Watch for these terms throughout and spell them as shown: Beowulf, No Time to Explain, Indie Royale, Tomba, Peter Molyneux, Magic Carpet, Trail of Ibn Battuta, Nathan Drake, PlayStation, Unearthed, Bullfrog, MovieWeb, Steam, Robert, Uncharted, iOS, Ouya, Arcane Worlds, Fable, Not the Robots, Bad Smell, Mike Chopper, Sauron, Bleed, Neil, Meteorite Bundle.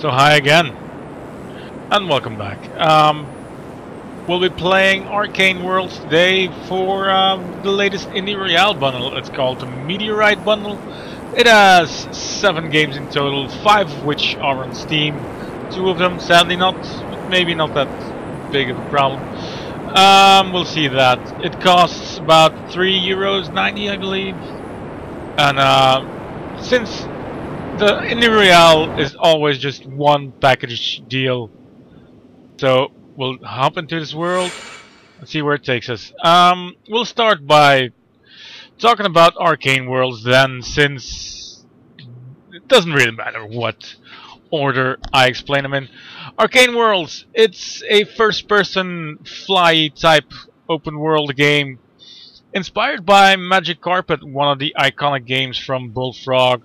So hi again, and welcome back. We'll be playing Arcane Worlds today for the latest Indie Royale bundle. It's called the Meteorite Bundle. It has 7 games in total, 5 of which are on Steam. 2 of them, sadly not, but maybe not that big of a problem. We'll see that. It costs about €3.90, I believe. And since the Indie Royale is always just one package deal, so we'll hop into this world and see where it takes us. We'll start by talking about Arcane Worlds then, since it doesn't really matter what order I explain them in. Arcane Worlds, it's a first-person fly type open-world game inspired by Magic Carpet, one of the iconic games from Bullfrog.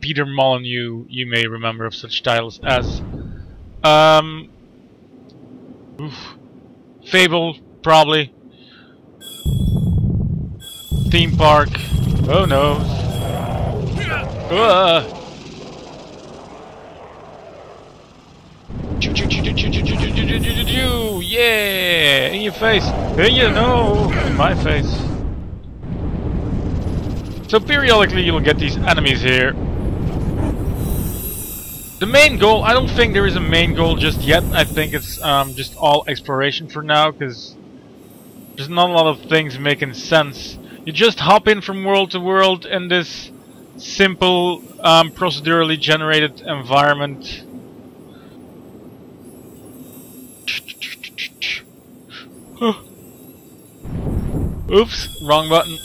Peter Molyneux, you may remember of such titles as Fable, probably. Theme Park. Oh no. Yeah! In your face! In your no! In my face! So periodically you'll get these enemies here. The main goal, I don't think there is a main goal just yet. I think it's just all exploration for now, because there's not a lot of things making sense. You just hop in from world to world in this simple, procedurally generated environment. Oops, wrong button.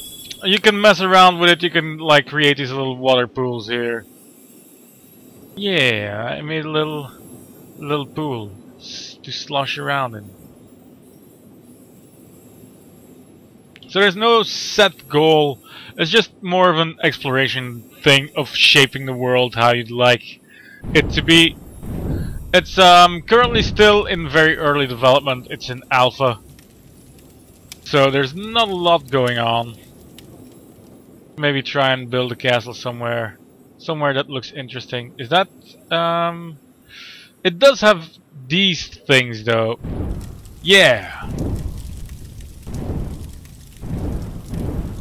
You can mess around with it, you can like create these little water pools here. Yeah, I made a little pool to slosh around in. So there's no set goal, it's just more of an exploration thing of shaping the world how you'd like it to be. It's currently still in very early development, it's in alpha. So there's not a lot going on. Maybe try and build a castle somewhere. Somewhere that looks interesting. Is that... it does have these things though. Yeah!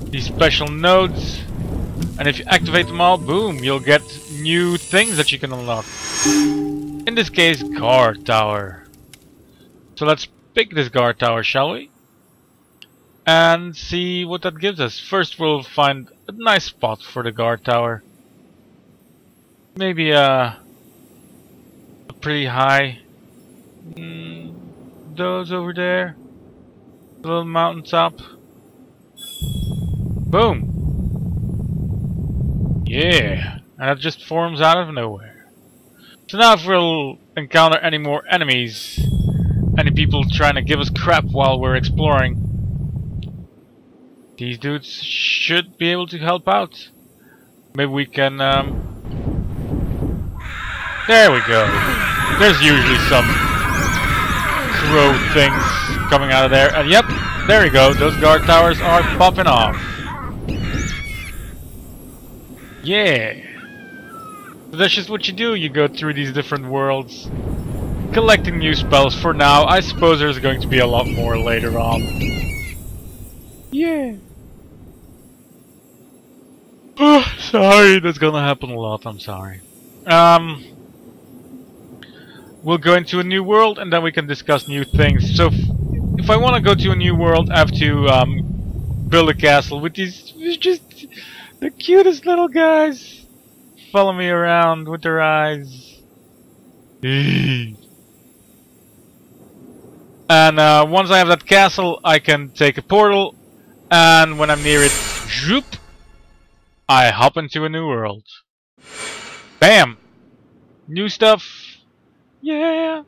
These special nodes. And if you activate them all, boom, you'll get new things that you can unlock. In this case, guard tower. So let's pick this guard tower, shall we? And see what that gives us. First we'll find a nice spot for the guard tower. Maybe a pretty high... those over there. A little mountaintop. Boom! Yeah! And it just forms out of nowhere. So now if we'll encounter any more enemies, any people trying to give us crap while we're exploring, these dudes should be able to help out. Maybe we can... There we go. There's usually some crow things coming out of there. And yep, there we go. Those guard towers are popping off. Yeah. So that's just what you do. You go through these different worlds, collecting new spells for now. I suppose there's going to be a lot more later on. Yeah. Oh, sorry, that's gonna happen a lot, I'm sorry. We'll go into a new world and then we can discuss new things. So if I want to go to a new world, I have to build a castle with these just the cutest little guys follow me around with their eyes. And once I have that castle, I can take a portal, and when I'm near it, zoop, I hop into a new world. Bam! New stuff. Yeah!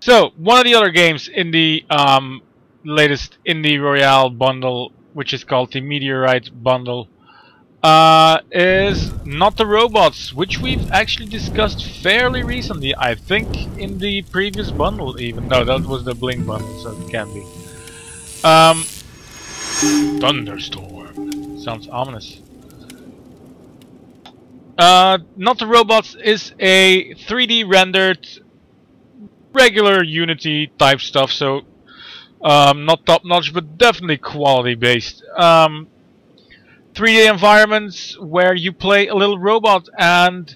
So, one of the other games in the latest Indie Royale bundle, which is called the Meteorite Bundle, is Not the Robots, which we've actually discussed fairly recently, I think in the previous bundle even. No, that was the Bling bundle, so it can be. Thunderstorm. Sounds ominous. Not the Robots is a 3D rendered regular Unity type stuff, so not top notch, but definitely quality based. 3D environments where you play a little robot and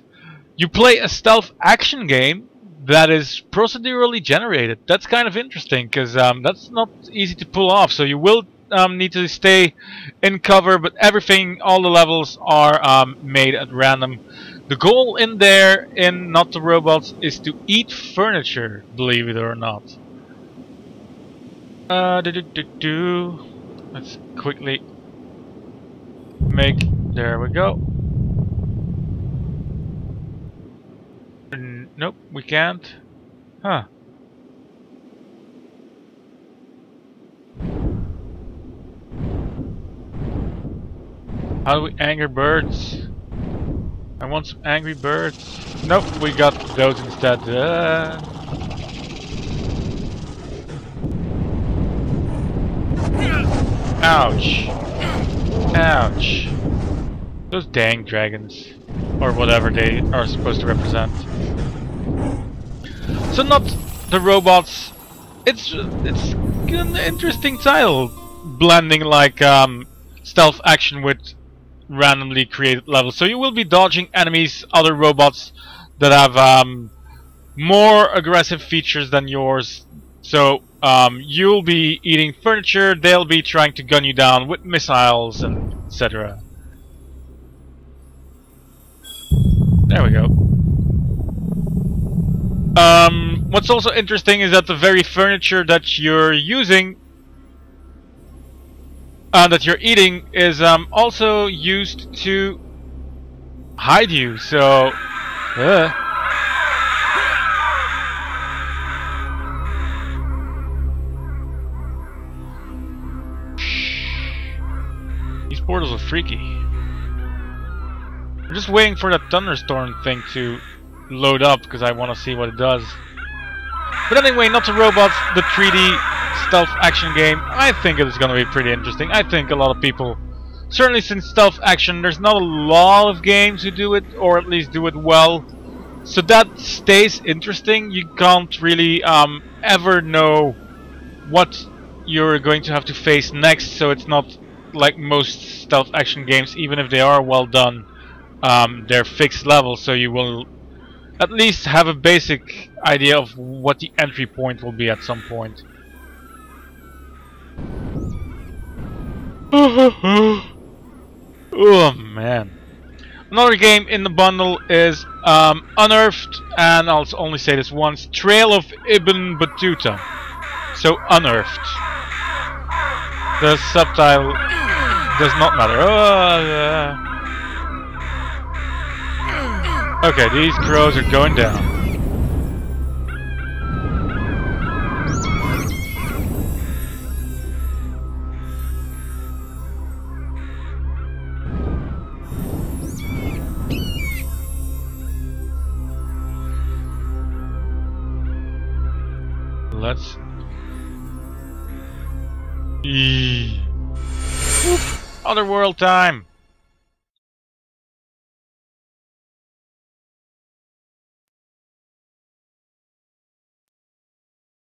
you play a stealth action game that is procedurally generated. That's kind of interesting because that's not easy to pull off. So you will need to stay in cover, but everything, all the levels are made at random. The goal in there, in Not the Robots, is to eat furniture, believe it or not. Let's quickly make, there we go. Nope, we can't. Huh. How do we anger birds? I want some angry birds. Nope, we got those instead. Ouch. Ouch. Those dang dragons. Or whatever they are supposed to represent. So Not the Robots. It's an interesting title. Blending like stealth action with randomly created levels. So you will be dodging enemies, other robots that have more aggressive features than yours. So you'll be eating furniture, they'll be trying to gun you down with missiles and etc. There we go. What's also interesting is that the very furniture that you're using, that you're eating, is also used to hide you. So these portals are freaky. I'm just waiting for that thunderstorm thing to load up because I want to see what it does. But anyway, Not the Robots, the 3D stealth action game, I think it's gonna be pretty interesting. I think a lot of people, certainly since stealth action, there's not a lot of games who do it, or at least do it well. So that stays interesting. You can't really ever know what you're going to have to face next, so it's not like most stealth action games, even if they are well done, they're fixed levels, so you will at least have a basic idea of what the entry point will be at some point. Oh man. Another game in the bundle is Unearthed, and I'll only say this once, Trail of Ibn Battuta. So Unearthed. The subtitle does not matter. Okay, these crows are going down. Let's. Otherworld time.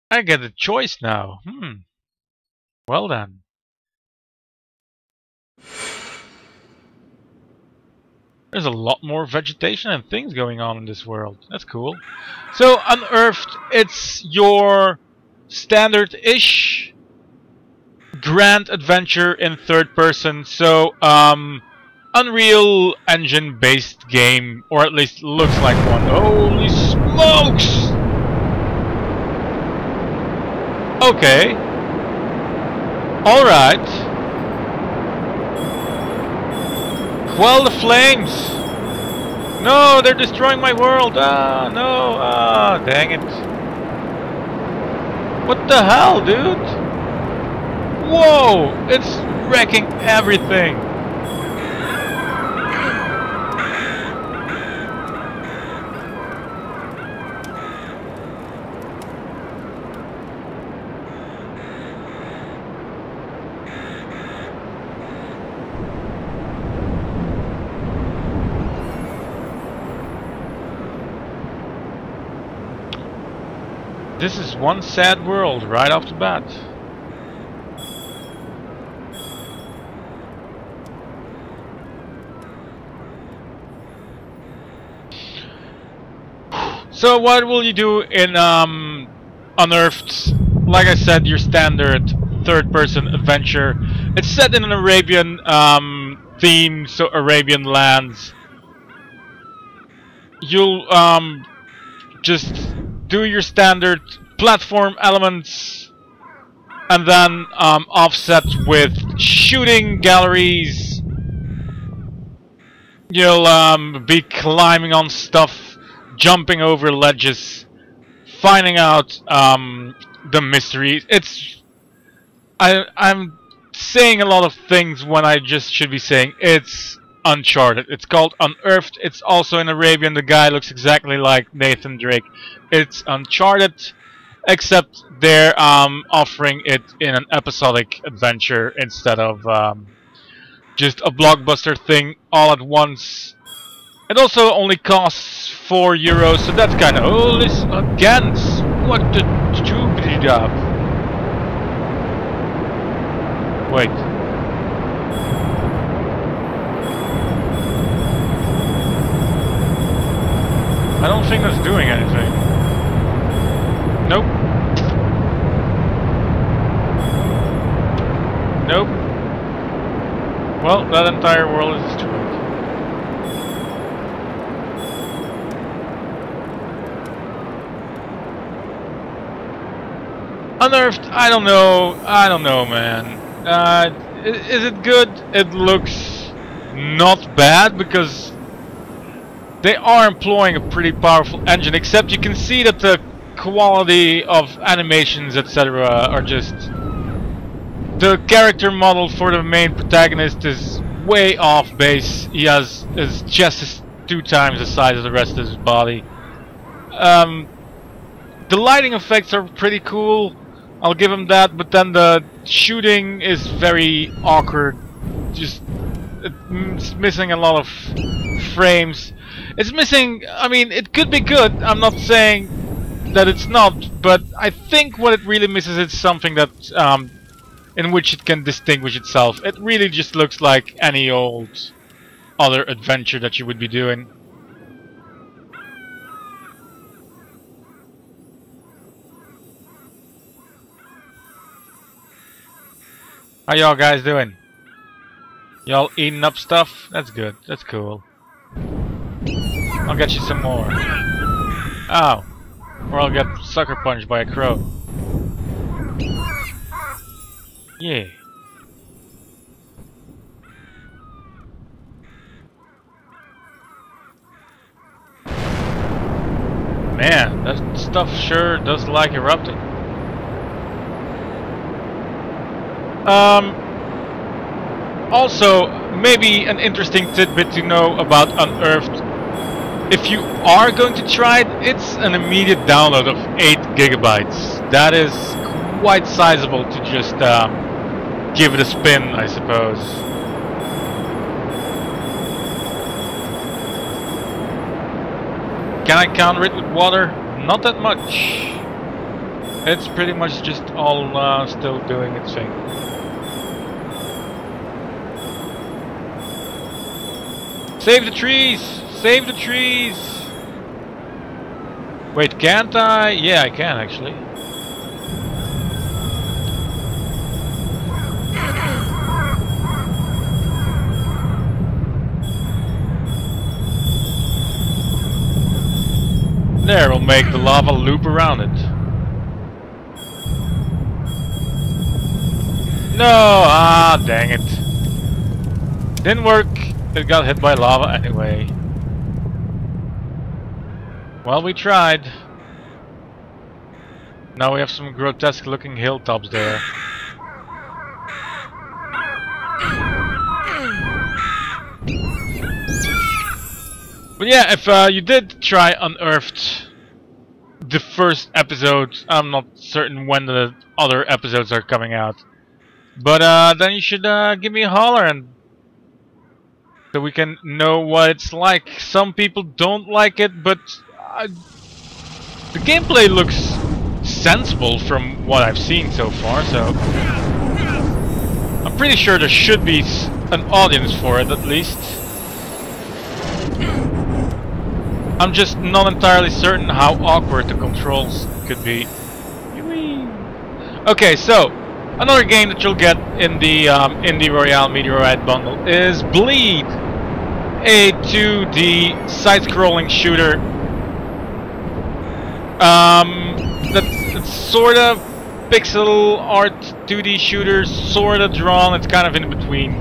I get a choice now. Well done. There's a lot more vegetation and things going on in this world. That's cool. So Unearthed, it's your standard-ish grand adventure in third person, so Unreal Engine based game, or at least looks like one. Holy smokes! Okay. Alright. Quell the flames! No, they're destroying my world! Ah, no! Ah, dang it. What the hell, dude? Whoa! It's wrecking everything! This is one sad world right off the bat. So what will you do in Unearthed? Like I said, your standard third-person adventure. It's set in an Arabian theme, so Arabian lands. You'll just do your standard platform elements and then offset with shooting galleries. You'll be climbing on stuff, jumping over ledges, finding out the mysteries. It's I'm saying a lot of things when I just should be saying it's Uncharted. It's called Unearthed. It's also in Arabian. The guy looks exactly like Nathan Drake. It's Uncharted, except they're offering it in an episodic adventure instead of just a blockbuster thing all at once. It also only costs €4, so that's kind of... Oh, listen, again! What the stupid up? Wait. I don't think that's doing anything. Nope. Nope. Well, that entire world is destroyed. Unearthed, I don't know, man. Is it good? It looks not bad because they are employing a pretty powerful engine, except you can see that the quality of animations, etc. are just... The character model for the main protagonist is way off base. He has his chest is 2 times the size of the rest of his body. The lighting effects are pretty cool. I'll give him that, but then the shooting is very awkward. Just it's missing a lot of frames. It's missing, I mean, it could be good. I'm not saying that it's not, but I think what it really misses is something that in which it can distinguish itself. It really just looks like any old other adventure that you would be doing. How y'all guys doing? Y'all eating up stuff? That's good. That's cool. I'll get you some more. Oh. Or I'll get sucker punched by a crow. Yeah. Man, that stuff sure does like erupting. Also, maybe an interesting tidbit to know about Unearthed. If you are going to try it, it's an immediate download of 8 GB. That is quite sizable to just give it a spin, I suppose. Can I counter it with water? Not that much. It's pretty much just all still doing its thing. Save the trees! Save the trees! Wait, can't I? Yeah, I can actually. There, we'll make the lava loop around it. No! Ah, dang it. Didn't work. It got hit by lava anyway. Well, we tried. Now we have some grotesque looking hilltops there. But yeah, if you did try Unearthed, the first episode, I'm not certain when the other episodes are coming out, but then you should give me a holler and so we can know what it's like. Some people don't like it, but the gameplay looks sensible from what I've seen so far, so I'm pretty sure there should be an audience for it, at least. I'm just not entirely certain how awkward the controls could be. Okay, so another game that you'll get in the Indie Royale Meteorite Bundle is Bleed, a 2D side-scrolling shooter. That's sort of pixel art 2D shooter, sort of drawn. It's kind of in between.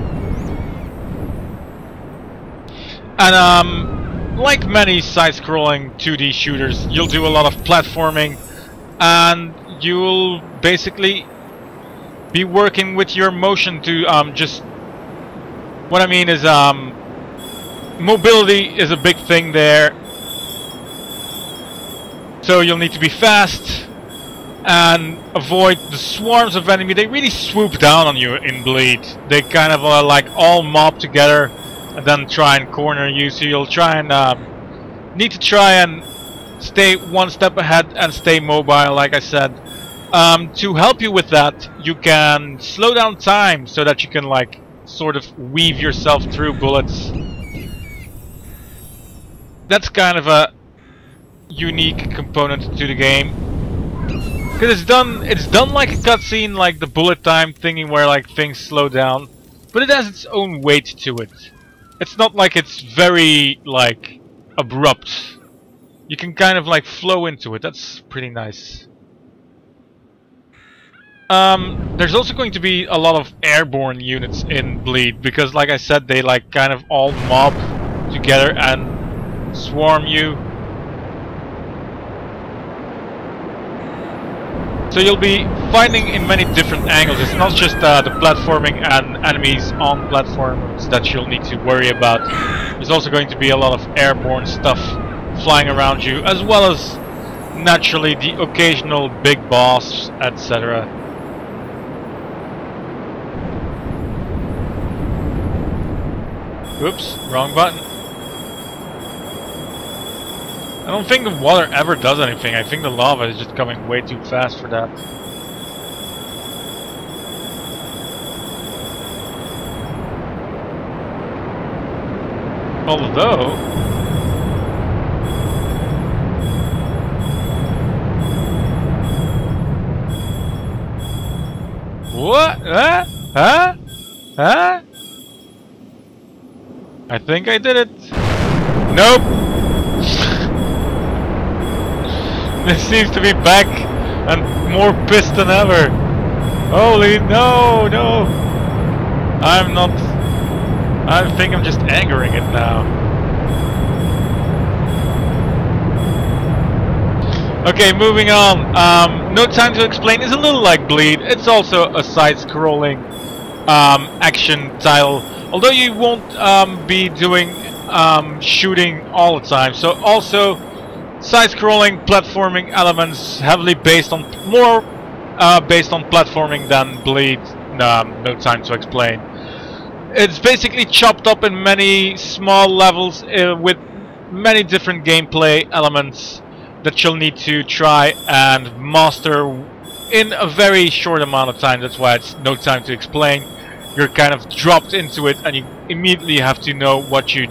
And like many side-scrolling 2D shooters, you'll do a lot of platforming, and you'll basically be working with your motion to just... What I mean is mobility is a big thing there. So you'll need to be fast and avoid the swarms of enemy. They really swoop down on you in Bleed. They kind of like all mob together and then try and corner you. So you'll try and need to try and stay one step ahead and stay mobile, like I said. To help you with that, you can slow down time so that you can like sort of weave yourself through bullets. That's kind of a unique component to the game, because it's done like a cutscene, like the bullet time thingy where like things slow down, but it has its own weight to it. It's not like it's very like abrupt. You can kind of like flow into it. That's pretty nice. There's also going to be a lot of airborne units in Bleed, because like I said, they like kind of all mob together and swarm you. So you'll be fighting in many different angles. It's not just the platforming and enemies on platforms that you'll need to worry about. There's also going to be a lot of airborne stuff flying around you, as well as naturally the occasional big boss, etc. Oops, wrong button. I don't think the water ever does anything. I think the lava is just coming way too fast for that. Although... what? Huh? Huh? Huh? I think I did it. Nope! This seems to be back and more pissed than ever. Holy no, no! I'm not. I think I'm just angering it now. Okay, moving on. No Time to Explain is a little like Bleed. It's also a side-scrolling action title, although you won't be doing shooting all the time. So also side-scrolling platforming elements, heavily based on platforming than Bleed. No Time to Explain. It's basically chopped up in many small levels with many different gameplay elements that you'll need to try and master in a very short amount of time. That's why it's No Time to Explain. You're kind of dropped into it and you immediately have to know what you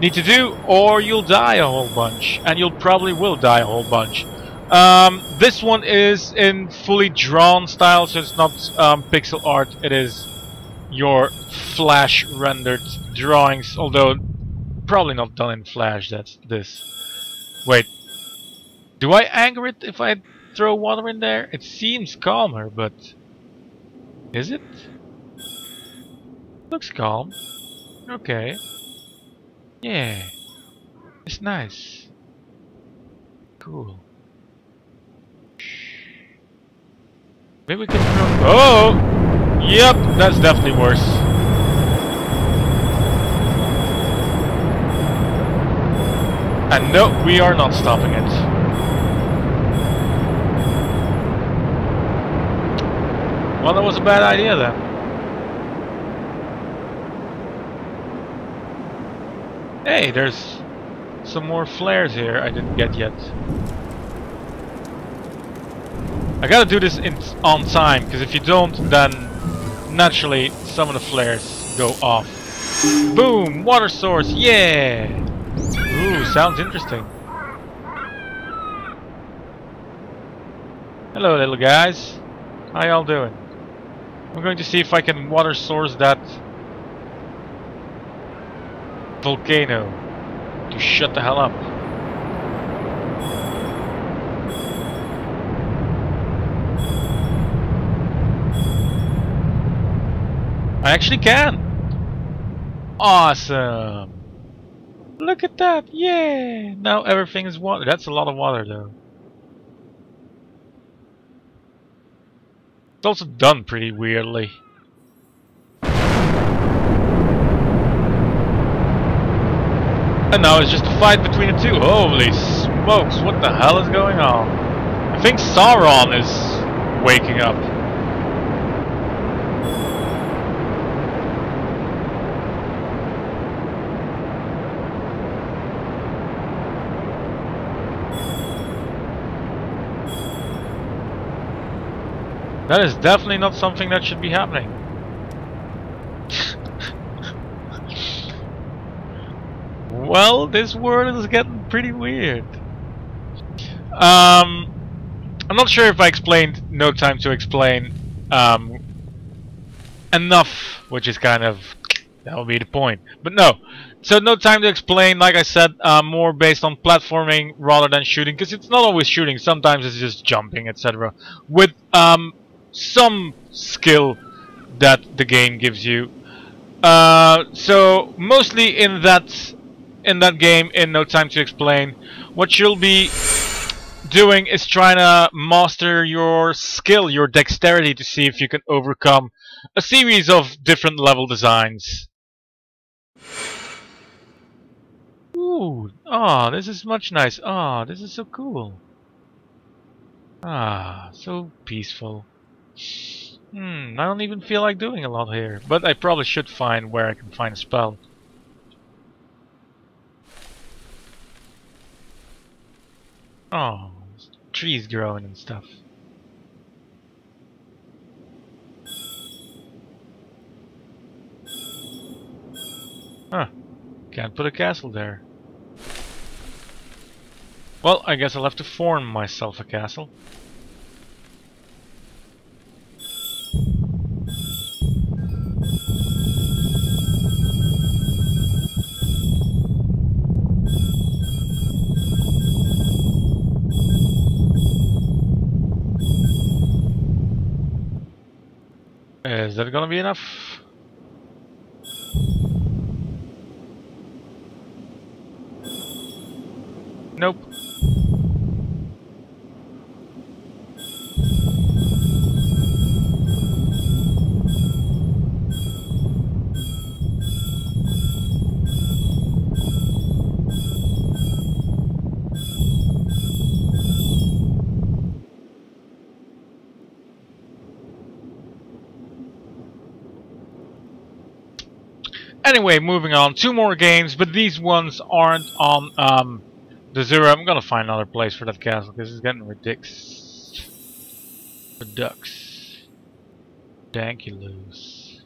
need to do, or you'll die a whole bunch, and you'll probably will die a whole bunch. This one is in fully drawn style, so it's not pixel art, it is your Flash rendered drawings, although probably not done in Flash. That's this. Wait, do I anger it if I throw water in there? It seems calmer, but is it? Looks calm. Okay. Yeah, it's nice. Cool. Maybe we can throw... oh! Yep, that's definitely worse. And no, we are not stopping it. Well, that was a bad idea then. Hey, there's some more flares here I didn't get yet. I gotta do this on time, because if you don't, then naturally some of the flares go off. Boom! Water source, yeah! Ooh, sounds interesting. Hello little guys, how y'all doing? I'm going to see if I can water source that volcano to shut the hell up. I actually can! Awesome! Look at that! Yeah! Now everything is water. That's a lot of water though. It's also done pretty weirdly. And now it's just a fight between the two. Holy smokes, what the hell is going on? I think Sauron is waking up. That is definitely not something that should be happening. Well, this world is getting pretty weird. I'm not sure if I explained No Time to Explain enough, which is kind of... that would be the point. But no. So No Time to Explain, like I said, more based on platforming rather than shooting, because it's not always shooting. Sometimes it's just jumping, etc. With some skill that the game gives you. So mostly in that... in that game, in No Time to Explain, what you'll be doing is trying to master your skill, your dexterity, to see if you can overcome a series of different level designs. Ooh, ah, oh, this is much nice. Ah, oh, this is so cool. Ah, so peaceful. Hmm, I don't even feel like doing a lot here, but I probably should find where I can find a spell. Oh, trees growing and stuff. Huh. Can't put a castle there. Well, I guess I'll have to form myself a castle. Is that gonna be enough? Nope. Anyway, moving on. Two more games, but these ones aren't on the Zero. I'm gonna find another place for that castle because it's getting ridiculous. Redux. Dankulous.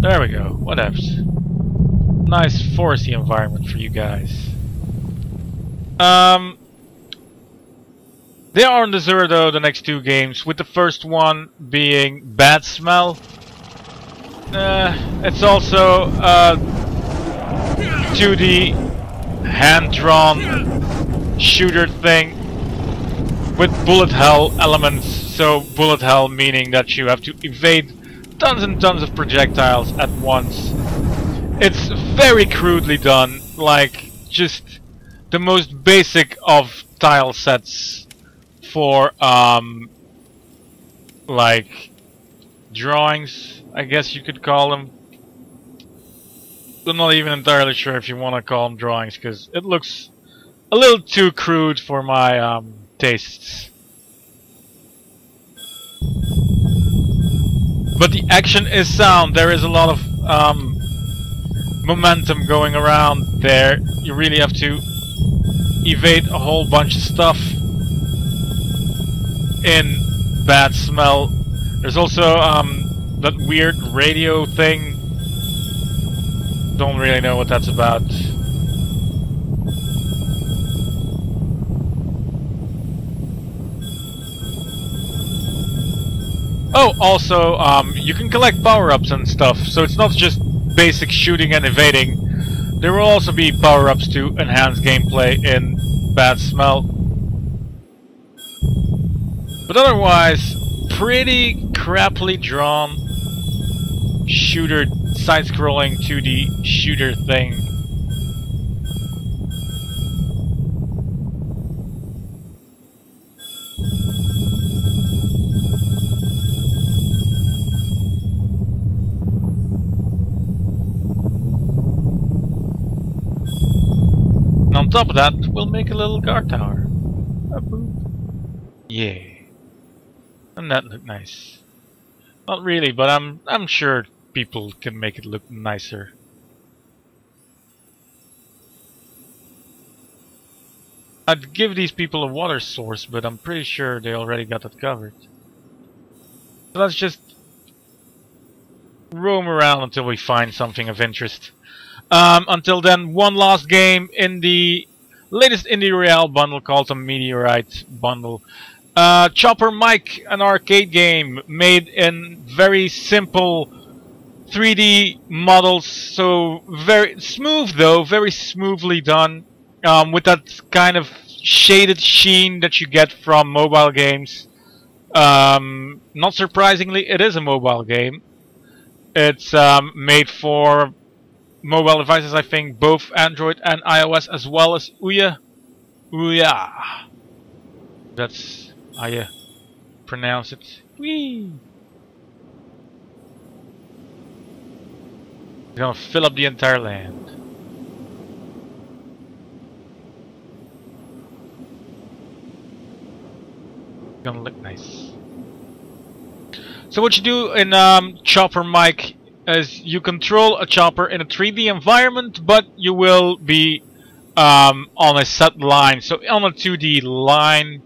There we go. Whatevs. Nice foresty environment for you guys. They are on the Zero though, the next two games, with the first one being Bad Smell. It's also 2D hand-drawn shooter thing with bullet hell elements. So bullet hell meaning that you have to evade tons and tons of projectiles at once. It's very crudely done, like just the most basic of tile sets for like drawings, I guess you could call them. I'm not even entirely sure if you want to call them drawings, because it looks a little too crude for my tastes. But the action is sound. There is a lot of momentum going around there. You really have to evade a whole bunch of stuff. in Bad Smell. There's also that weird radio thing. Don't really know what that's about. Oh, also, you can collect power-ups and stuff, so it's not just basic shooting and evading. There will also be power-ups to enhance gameplay in Bad Smell. But otherwise, pretty crappily drawn shooter, side-scrolling 2D shooter thing. Top of that, we'll make a little guard tower. Yeah, and that look nice. Not really, but I'm sure people can make it look nicer. I'd give these people a water source, but I'm pretty sure they already got that covered. So let's just roam around until we find something of interest. Until then, one last game in the latest Indie Royale bundle called the Meteorite Bundle. Chopper Mike, an arcade game made in very simple 3D models, so very smooth though, very smoothly done, with that kind of shaded sheen that you get from mobile games. Not surprisingly, it is a mobile game. It's made for mobile devices, I think, both Android and iOS, as well as Ouya. Ouya. That's how you pronounce it. Whee! It's gonna fill up the entire land. It's gonna look nice. So what you do in Chopper Mike as you control a chopper in a 3D environment, but you will be on a set line, so on a 2D line,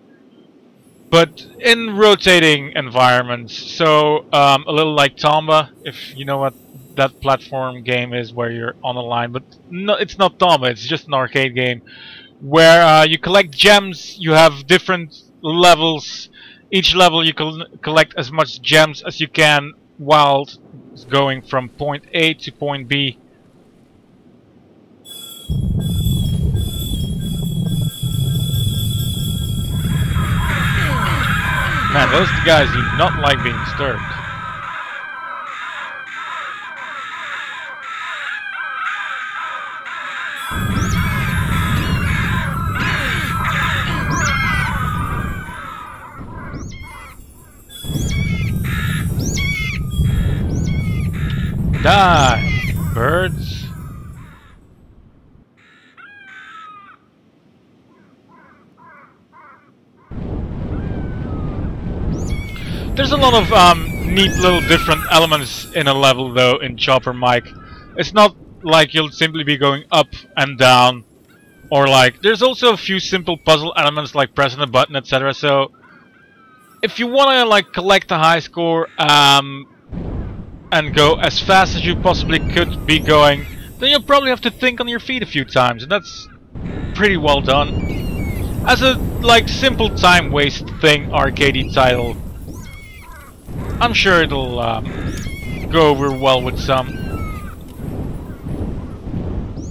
but in rotating environments. So a little like Tomba, if you know what that platform game is, where you're on a line. But no, it's not Tomba, it's just an arcade game where you collect gems. You have different levels. Each level you collect as much gems as you can while going from point A to point B. Man, those guys do not like being disturbed. Die, birds. There's a lot of neat little different elements in a level though in Chopper Mike. It's not like you'll simply be going up and down, or like there's also a few simple puzzle elements like pressing a button, etc. So if you wanna like collect a high score and go as fast as you possibly could be going, then you'll probably have to think on your feet a few times, and that's pretty well done. As a like simple time waste thing, arcadey title, I'm sure it'll go over well with some.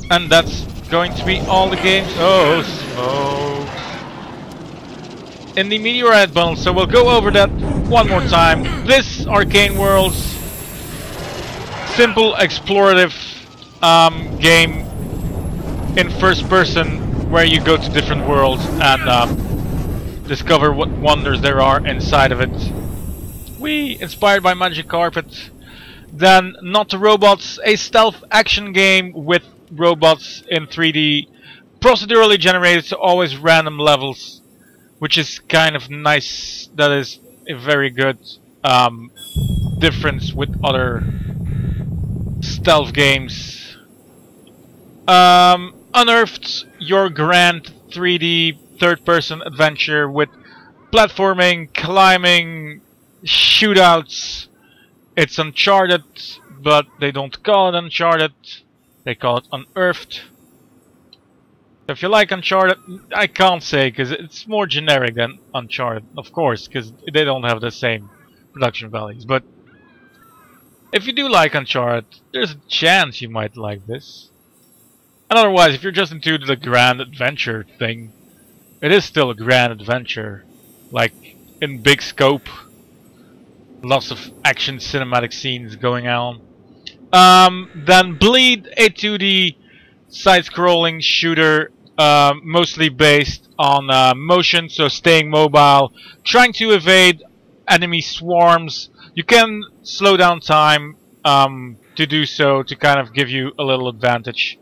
And that's going to be all the games. Oh, smokes! In the Meteorite Bundle, so we'll go over that one more time. This Arcane Worlds, simple explorative game in first person where you go to different worlds and discover what wonders there are inside of it. Whee! Inspired by Magic Carpet. Then Not the Robots, a stealth action game with robots in 3D, procedurally generated, so always random levels, which is kind of nice. That is a very good difference with other stealth games. Unearthed, your grand 3D third-person adventure with platforming, climbing, shootouts. It's Uncharted, but they don't call it Uncharted. They call it Unearthed. If you like Uncharted, I can't say, because it's more generic than Uncharted, of course, because they don't have the same production values. But if you do like Uncharted, there's a chance you might like this. And otherwise, if you're just into the grand adventure thing, it is still a grand adventure, like in big scope, lots of action cinematic scenes going on. Then Bleed, a 2D side-scrolling shooter, mostly based on motion, so staying mobile, trying to evade enemy swarms. You can slow down time to do so, to kind of give you a little advantage.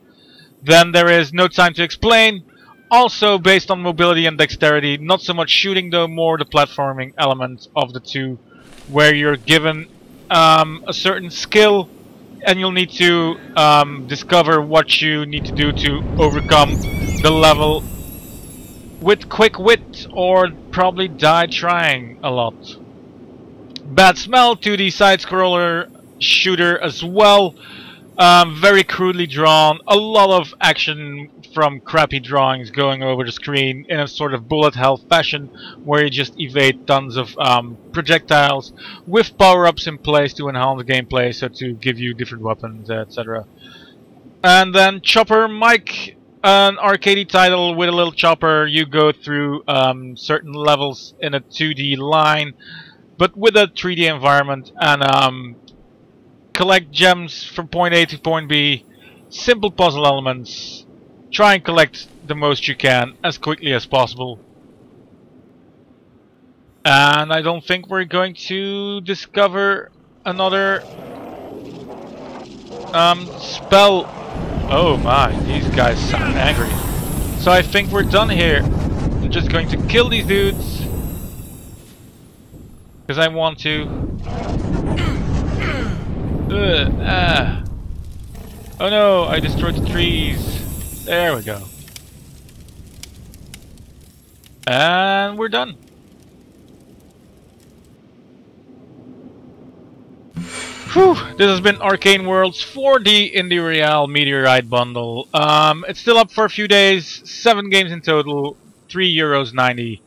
Then there is No Time to Explain, also based on mobility and dexterity, not so much shooting though, more the platforming element of the two, where you're given a certain skill and you'll need to discover what you need to do to overcome the level with quick wit, or probably die trying a lot. Bad Smell, 2D side-scroller shooter as well, very crudely drawn, a lot of action from crappy drawings going over the screen in a sort of bullet hell fashion, where you just evade tons of projectiles with power-ups in place to enhance gameplay, so to give you different weapons, etc. And then Chopper Mike, an arcadey title with a little chopper. You go through certain levels in a 2D line, but with a 3D environment, and collect gems from point A to point B, simple puzzle elements, try and collect the most you can as quickly as possible. And I don't think we're going to discover another spell. Oh my, these guys sound angry. So I think we're done here. I'm just going to kill these dudes, because I want to. Oh no, I destroyed the trees. There we go. And we're done. Whew, this has been Arcane Worlds 4D Indie Royale Meteorite Bundle. It's still up for a few days. 7 games in total, €3.90.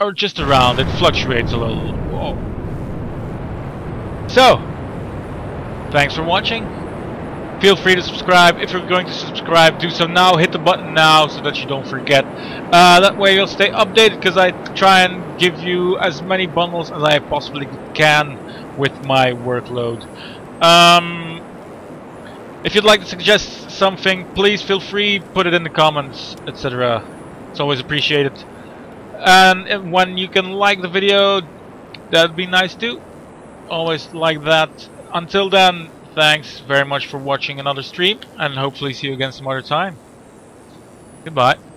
Or just around, it fluctuates a little. Whoa. So, thanks for watching. Feel free to subscribe. If you're going to subscribe, do so now. Hit the button now so that you don't forget. That way you'll stay updated, because I try and give you as many bundles as I possibly can with my workload. If you'd like to suggest something, please feel free, put it in the comments, etc. It's always appreciated. And when you can like the video, that'd be nice too. Always like that. Until then, thanks very much for watching another stream, and hopefully see you again some other time. Goodbye.